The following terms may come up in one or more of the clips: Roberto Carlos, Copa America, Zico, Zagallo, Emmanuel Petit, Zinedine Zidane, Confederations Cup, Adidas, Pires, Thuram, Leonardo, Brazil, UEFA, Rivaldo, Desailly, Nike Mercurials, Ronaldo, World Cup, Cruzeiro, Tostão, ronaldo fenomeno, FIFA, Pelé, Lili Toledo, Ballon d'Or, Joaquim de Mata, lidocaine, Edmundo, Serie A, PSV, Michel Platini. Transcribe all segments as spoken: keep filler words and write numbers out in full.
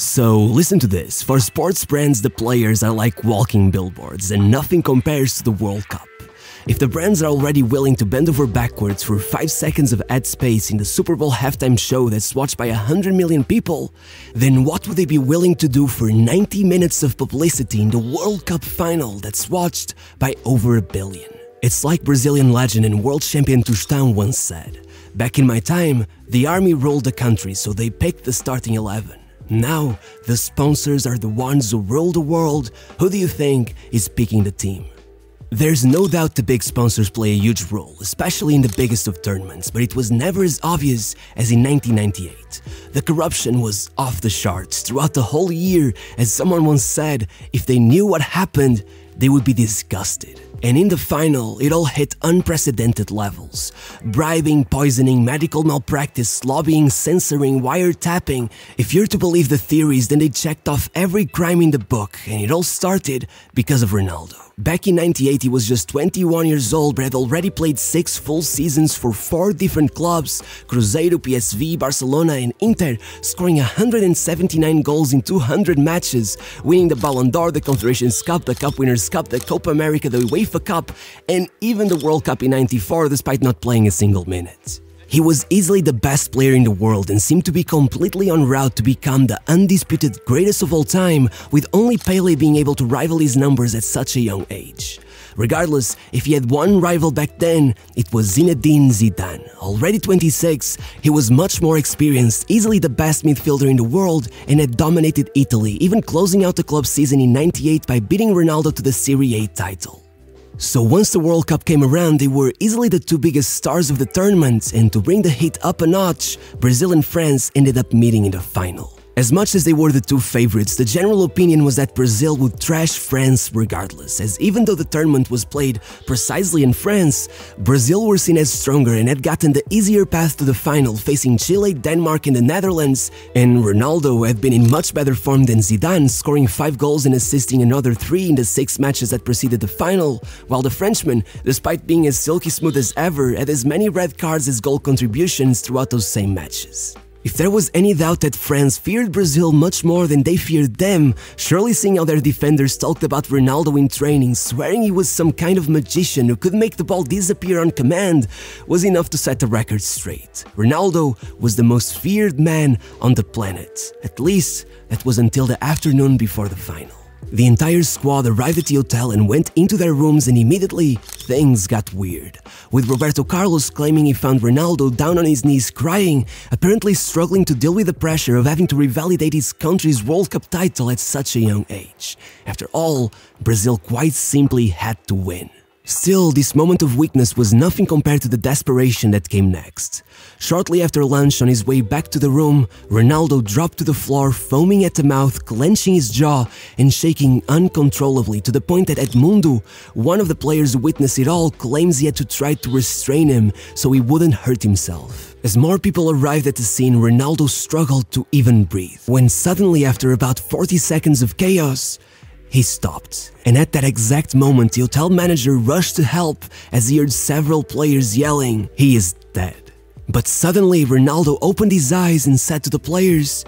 So listen to this, for sports brands the players are like walking billboards and nothing compares to the World Cup. If the brands are already willing to bend over backwards for five seconds of ad space in the Super Bowl halftime show that's watched by one hundred million people, then what would they be willing to do for ninety minutes of publicity in the World Cup final that's watched by over a billion? It's like Brazilian legend and world champion Tostão once said, "Back in my time, the army ruled the country, so they picked the starting eleven. Now, the sponsors are the ones who rule the world. Who do you think is picking the team?" There's no doubt the big sponsors play a huge role, especially in the biggest of tournaments, but it was never as obvious as in nineteen ninety-eight. The corruption was off the charts throughout the whole year, as someone once said, if they knew what happened, they would be disgusted. And in the final, it all hit unprecedented levels. Bribing, poisoning, medical malpractice, lobbying, censoring, wiretapping. If you're to believe the theories, then they checked off every crime in the book, and it all started because of Ronaldo. Back in ninety-eight, he was just twenty-one years old but had already played six full seasons for four different clubs, Cruzeiro, P S V, Barcelona and Inter, scoring one hundred seventy-nine goals in two hundred matches, winning the Ballon d'Or, the Confederations Cup, the Cup Winners' Cup, the Copa America, the UEFA Cup and even the World Cup in ninety-four despite not playing a single minute. He was easily the best player in the world and seemed to be completely en route to become the undisputed greatest of all time, with only Pelé being able to rival his numbers at such a young age. Regardless, if he had one rival back then, it was Zinedine Zidane. Already twenty-six, he was much more experienced, easily the best midfielder in the world and had dominated Italy, even closing out the club season in ninety-eight by beating Ronaldo to the Serie A title. So once the World Cup came around, they were easily the two biggest stars of the tournament, and to bring the heat up a notch, Brazil and France ended up meeting in the final. As much as they were the two favorites, the general opinion was that Brazil would trash France regardless, as even though the tournament was played precisely in France, Brazil were seen as stronger and had gotten the easier path to the final, facing Chile, Denmark and the Netherlands, and Ronaldo had been in much better form than Zidane, scoring five goals and assisting another three in the six matches that preceded the final, while the Frenchman, despite being as silky smooth as ever, had as many red cards as goal contributions throughout those same matches. If there was any doubt that France feared Brazil much more than they feared them, surely seeing how their defenders talked about Ronaldo in training, swearing he was some kind of magician who could make the ball disappear on command, was enough to set the record straight. Ronaldo was the most feared man on the planet. At least, that was until the afternoon before the final. The entire squad arrived at the hotel and went into their rooms, and immediately things got weird, with Roberto Carlos claiming he found Ronaldo down on his knees crying, apparently struggling to deal with the pressure of having to revalidate his country's World Cup title at such a young age. After all, Brazil quite simply had to win. Still, this moment of weakness was nothing compared to the desperation that came next. Shortly after lunch, on his way back to the room, Ronaldo dropped to the floor, foaming at the mouth, clenching his jaw and shaking uncontrollably, to the point that Edmundo, one of the players who witnessed it all, claims he had to try to restrain him so he wouldn't hurt himself. As more people arrived at the scene, Ronaldo struggled to even breathe, when suddenly, after about forty seconds of chaos, he stopped, and at that exact moment the hotel manager rushed to help as he heard several players yelling, "He is dead." But suddenly Ronaldo opened his eyes and said to the players,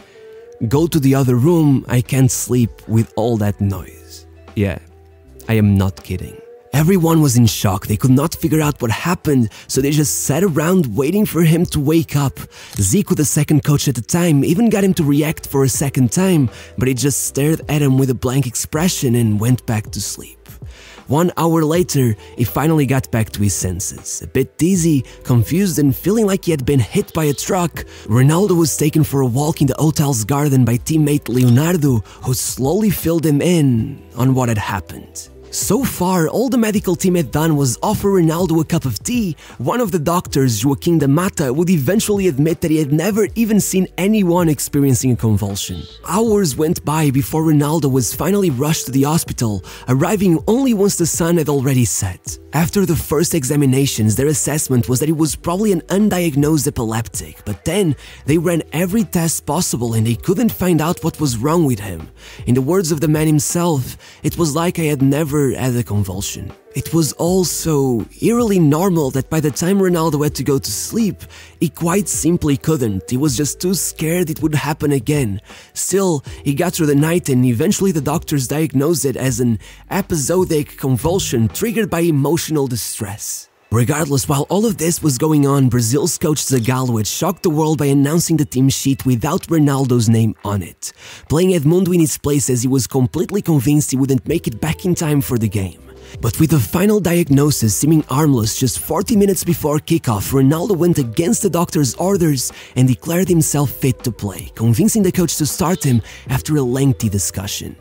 "Go to the other room, I can't sleep with all that noise." Yeah, I am not kidding. Everyone was in shock, they could not figure out what happened, so they just sat around waiting for him to wake up. Zico, the second coach at the time, even got him to react for a second time, but he just stared at him with a blank expression and went back to sleep. One hour later, he finally got back to his senses. A bit dizzy, confused and feeling like he had been hit by a truck, Ronaldo was taken for a walk in the hotel's garden by teammate Leonardo, who slowly filled him in on what had happened. So far, all the medical team had done was offer Ronaldo a cup of tea. One of the doctors, Joaquim de Mata, would eventually admit that he had never even seen anyone experiencing a convulsion. Hours went by before Ronaldo was finally rushed to the hospital, arriving only once the sun had already set. After the first examinations, their assessment was that he was probably an undiagnosed epileptic, but then they ran every test possible and they couldn't find out what was wrong with him. In the words of the man himself, "It was like I had never never had a convulsion. It was also eerily normal that by the time Ronaldo had to go to sleep, he quite simply couldn't. He was just too scared it would happen again. Still, he got through the night and eventually the doctors diagnosed it as an episodic convulsion triggered by emotional distress. Regardless, while all of this was going on, Brazil's coach Zagallo had shocked the world by announcing the team sheet without Ronaldo's name on it, playing Edmundo in his place as he was completely convinced he wouldn't make it back in time for the game. But with the final diagnosis seeming harmless just forty minutes before kickoff, Ronaldo went against the doctor's orders and declared himself fit to play, convincing the coach to start him after a lengthy discussion.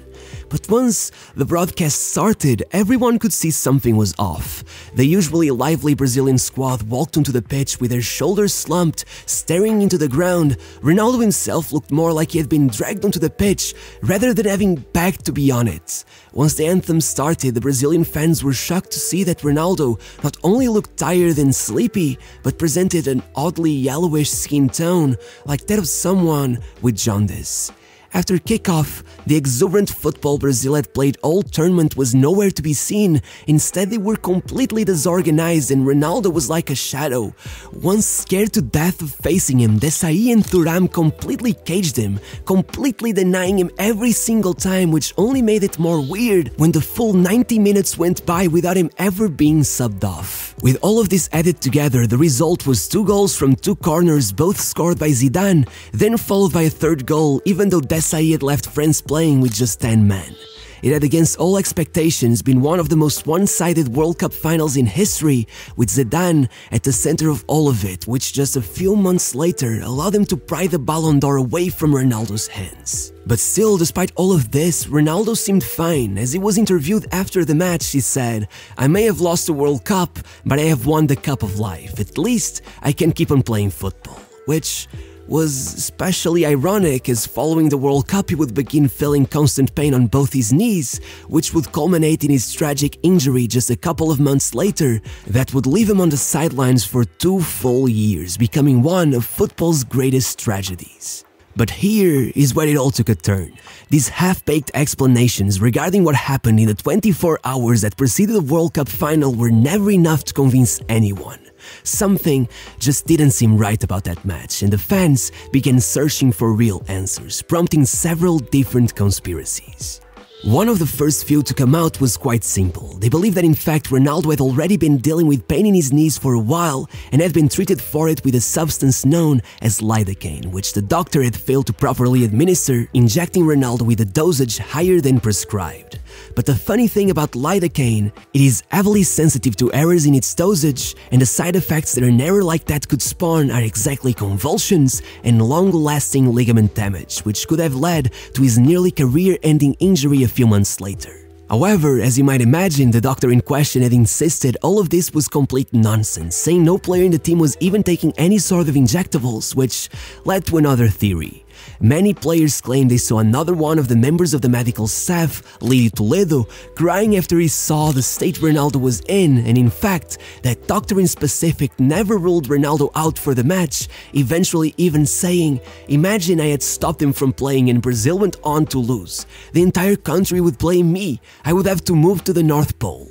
But once the broadcast started, everyone could see something was off. The usually lively Brazilian squad walked onto the pitch with their shoulders slumped, staring into the ground. Ronaldo himself looked more like he had been dragged onto the pitch rather than having begged to be on it. Once the anthem started, the Brazilian fans were shocked to see that Ronaldo not only looked tired and sleepy, but presented an oddly yellowish skin tone like that of someone with jaundice. After kickoff, the exuberant football Brazil had played all tournament was nowhere to be seen. Instead, they were completely disorganized and Ronaldo was like a shadow. Once scared to death of facing him, Desailly and Thuram completely caged him, completely denying him every single time, which only made it more weird when the full ninety minutes went by without him ever being subbed off. With all of this added together, the result was two goals from two corners, both scored by Zidane, then followed by a third goal, even though Desailly Desailly had left France playing with just ten men. It had, against all expectations, been one of the most one-sided World Cup finals in history, with Zidane at the center of all of it, which just a few months later allowed him to pry the Ballon d'Or away from Ronaldo's hands. But still, despite all of this, Ronaldo seemed fine. As he was interviewed after the match, he said, "I may have lost the World Cup, but I have won the Cup of Life. At least I can keep on playing football," which was especially ironic as following the World Cup he would begin feeling constant pain on both his knees, which would culminate in his tragic injury just a couple of months later that would leave him on the sidelines for two full years, becoming one of football's greatest tragedies. But here is where it all took a turn. These half-baked explanations regarding what happened in the twenty-four hours that preceded the World Cup final were never enough to convince anyone. Something just didn't seem right about that match, and the fans began searching for real answers, prompting several different conspiracies. One of the first few to come out was quite simple. They believed that in fact Ronaldo had already been dealing with pain in his knees for a while and had been treated for it with a substance known as lidocaine, which the doctor had failed to properly administer, injecting Ronaldo with a dosage higher than prescribed. But the funny thing about lidocaine, it is heavily sensitive to errors in its dosage, and the side effects that an error like that could spawn are exactly convulsions and long-lasting ligament damage, which could have led to his nearly career-ending injury a few months later. However, as you might imagine, the doctor in question had insisted all of this was complete nonsense, saying no player in the team was even taking any sort of injectables, which led to another theory. Many players claimed they saw another one of the members of the medical staff, Lili Toledo, crying after he saw the state Ronaldo was in, and in fact, that doctor in specific never ruled Ronaldo out for the match, eventually even saying, "Imagine I had stopped him from playing and Brazil went on to lose. The entire country would blame me. I would have to move to the North Pole,"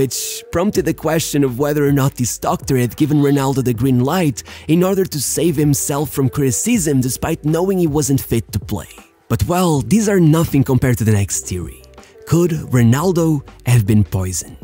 which prompted the question of whether or not this doctor had given Ronaldo the green light in order to save himself from criticism despite knowing he wasn't fit to play. But well, these are nothing compared to the next theory. Could Ronaldo have been poisoned?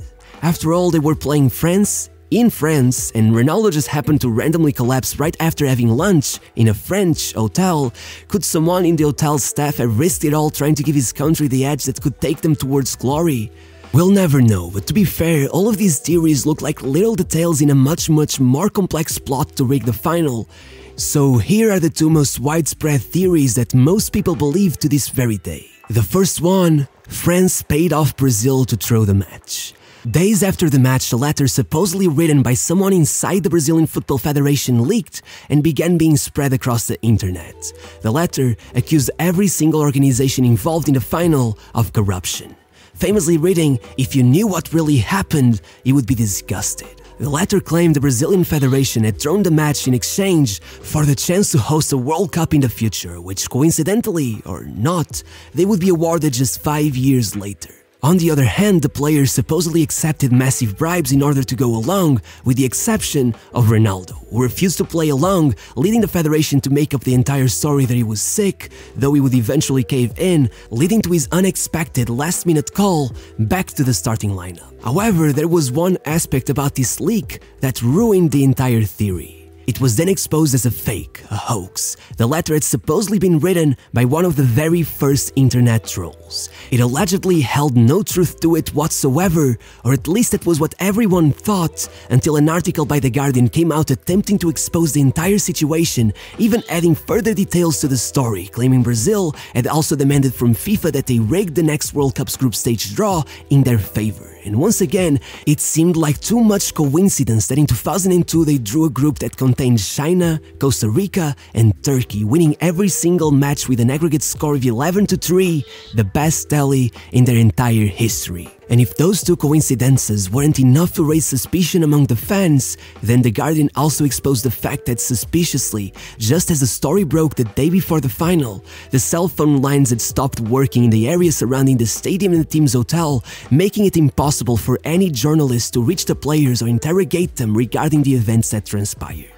After all, they were playing France in France, and Ronaldo just happened to randomly collapse right after having lunch in a French hotel. Could someone in the hotel staff have risked it all trying to give his country the edge that could take them towards glory? We'll never know, but to be fair, all of these theories look like little details in a much, much more complex plot to rig the final. So here are the two most widespread theories that most people believe to this very day. The first one, France paid off Brazil to throw the match. Days after the match, a letter supposedly written by someone inside the Brazilian Football Federation leaked and began being spread across the internet. The letter accused every single organization involved in the final of corruption, famously reading, "If you knew what really happened, you would be disgusted." The letter claimed the Brazilian Federation had thrown the match in exchange for the chance to host a World Cup in the future, which coincidentally, or not, they would be awarded just five years later. On the other hand, the players supposedly accepted massive bribes in order to go along, with the exception of Ronaldo, who refused to play along, leading the federation to make up the entire story that he was sick, though he would eventually cave in, leading to his unexpected last-minute call back to the starting lineup. However, there was one aspect about this leak that ruined the entire theory. It was then exposed as a fake, a hoax. The letter had supposedly been written by one of the very first internet trolls. It allegedly held no truth to it whatsoever, or at least that was what everyone thought, until an article by The Guardian came out attempting to expose the entire situation, even adding further details to the story, claiming Brazil had also demanded from FIFA that they rigged the next World Cup's group stage draw in their favor. And once again, it seemed like too much coincidence that in two thousand two they drew a group that contained China, Costa Rica and Turkey, winning every single match with an aggregate score of eleven to three, the best tally in their entire history. And if those two coincidences weren't enough to raise suspicion among the fans, then The Guardian also exposed the fact that suspiciously, just as the story broke the day before the final, the cell phone lines had stopped working in the area surrounding the stadium and the team's hotel, making it impossible for any journalist to reach the players or interrogate them regarding the events that transpired.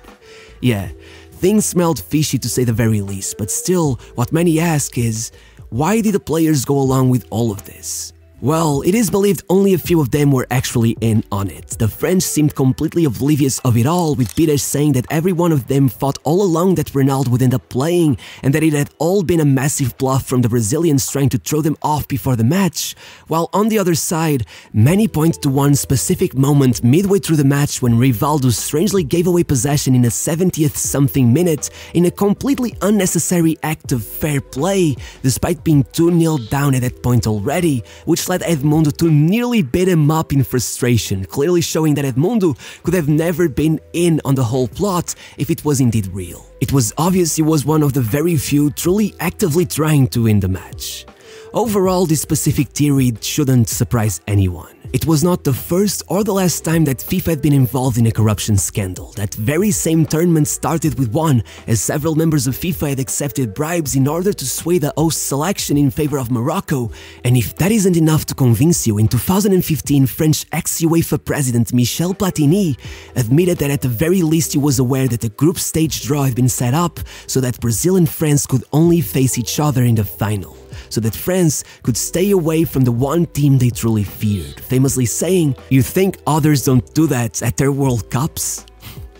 Yeah, things smelled fishy to say the very least, but still, what many ask is, why did the players go along with all of this? Well, it is believed only a few of them were actually in on it. The French seemed completely oblivious of it all, with Pires saying that every one of them thought all along that Ronaldo would end up playing and that it had all been a massive bluff from the Brazilians trying to throw them off before the match, while on the other side, many point to one specific moment midway through the match when Rivaldo strangely gave away possession in a seventieth-something minute in a completely unnecessary act of fair play, despite being two nil down at that point already, which led Edmundo to nearly beat him up in frustration, clearly showing that Edmundo could have never been in on the whole plot if it was indeed real. It was obvious he was one of the very few truly actively trying to win the match. Overall, this specific theory shouldn't surprise anyone. It was not the first or the last time that FIFA had been involved in a corruption scandal. That very same tournament started with one, as several members of FIFA had accepted bribes in order to sway the host selection in favor of Morocco, and if that isn't enough to convince you, in two thousand fifteen, French ex-UEFA president Michel Platini admitted that at the very least he was aware that the group stage draw had been set up so that Brazil and France could only face each other in the final, so that France could stay away from the one team they truly feared, famously saying, "You think others don't do that at their World Cups?"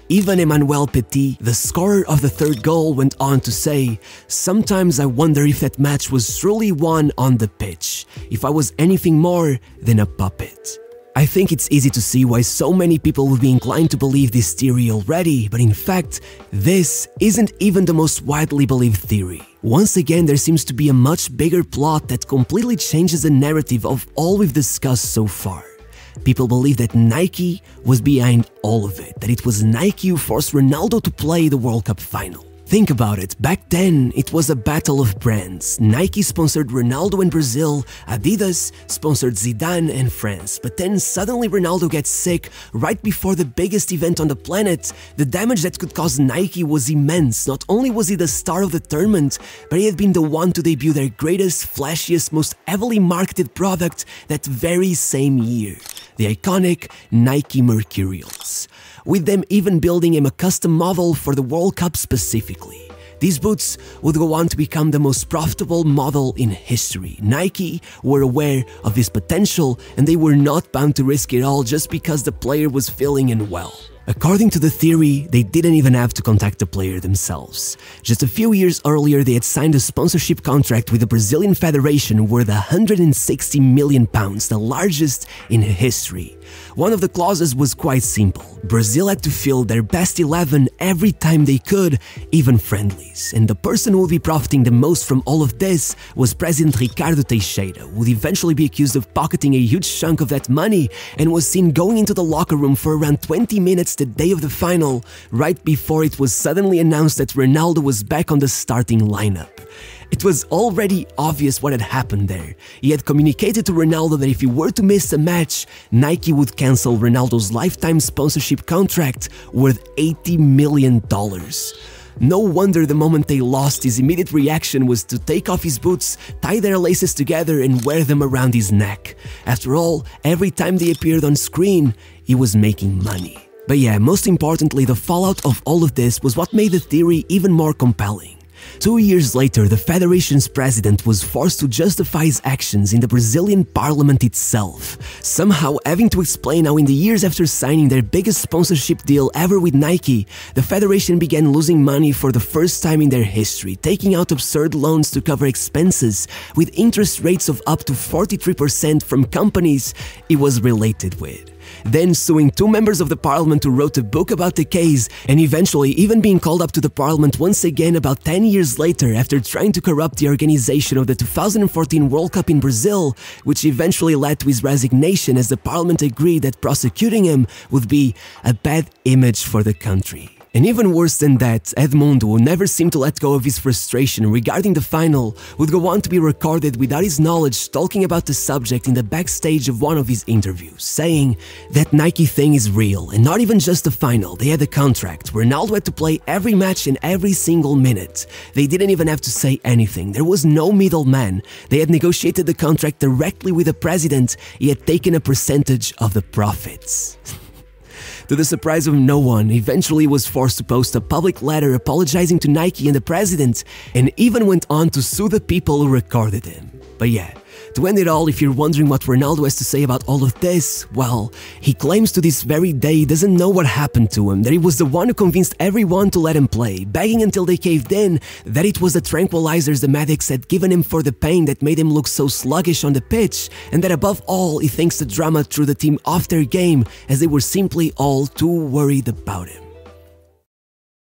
Even Emmanuel Petit, the scorer of the third goal, went on to say, "Sometimes I wonder if that match was truly won on the pitch, if I was anything more than a puppet." I think it's easy to see why so many people would be inclined to believe this theory already, but in fact, this isn't even the most widely believed theory. Once again, there seems to be a much bigger plot that completely changes the narrative of all we've discussed so far. People believe that Nike was behind all of it, that it was Nike who forced Ronaldo to play the World Cup final. Think about it, back then it was a battle of brands. Nike sponsored Ronaldo and Brazil, Adidas sponsored Zidane and France. But then suddenly Ronaldo gets sick right before the biggest event on the planet. The damage that could cause Nike was immense. Not only was he the star of the tournament, but he had been the one to debut their greatest, flashiest, most heavily marketed product that very same year, the iconic Nike Mercurials, with them even building him a custom model for the World Cup specifically. These boots would go on to become the most profitable model in history. Nike were aware of this potential and they were not bound to risk it all just because the player was feeling unwell. According to the theory, they didn't even have to contact the player themselves. Just a few years earlier, they had signed a sponsorship contract with the Brazilian Federation worth one hundred sixty million pounds, the largest in history. One of the clauses was quite simple. Brazil had to field their best eleven every time they could, even friendlies. And the person who would be profiting the most from all of this was President Ricardo Teixeira, who would eventually be accused of pocketing a huge chunk of that money and was seen going into the locker room for around twenty minutes the day of the final, right before it was suddenly announced that Ronaldo was back on the starting lineup. It was already obvious what had happened there. He had communicated to Ronaldo that if he were to miss a match, Nike would cancel Ronaldo's lifetime sponsorship contract worth eighty million dollars. No wonder the moment they lost, his immediate reaction was to take off his boots, tie their laces together and wear them around his neck. After all, every time they appeared on screen, he was making money. But yeah, most importantly, the fallout of all of this was what made the theory even more compelling. Two years later, the Federation's president was forced to justify his actions in the Brazilian parliament itself, somehow having to explain how in the years after signing their biggest sponsorship deal ever with Nike, the Federation began losing money for the first time in their history, taking out absurd loans to cover expenses, with interest rates of up to forty-three percent from companies it was related with. Then suing two members of the parliament who wrote a book about the case, and eventually even being called up to the parliament once again about ten years later after trying to corrupt the organization of the two thousand fourteen World Cup in Brazil, which eventually led to his resignation as the parliament agreed that prosecuting him would be a bad image for the country. And even worse than that, Edmundo, who never seemed to let go of his frustration regarding the final, would go on to be recorded without his knowledge talking about the subject in the backstage of one of his interviews, saying that Nike thing is real, and not even just the final, they had a contract, Ronaldo had to play every match and every single minute. They didn't even have to say anything, there was no middleman, they had negotiated the contract directly with the president, he had taken a percentage of the profits. To the surprise of no one, eventually was forced to post a public letter apologizing to Nike and the president, and even went on to sue the people who recorded him. But yeah, to end it all, if you're wondering what Ronaldo has to say about all of this, well, he claims to this very day he doesn't know what happened to him, that he was the one who convinced everyone to let him play, begging until they caved in, that it was the tranquilizers the medics had given him for the pain that made him look so sluggish on the pitch, and that above all, he thinks the drama threw the team off their game, as they were simply all too worried about him.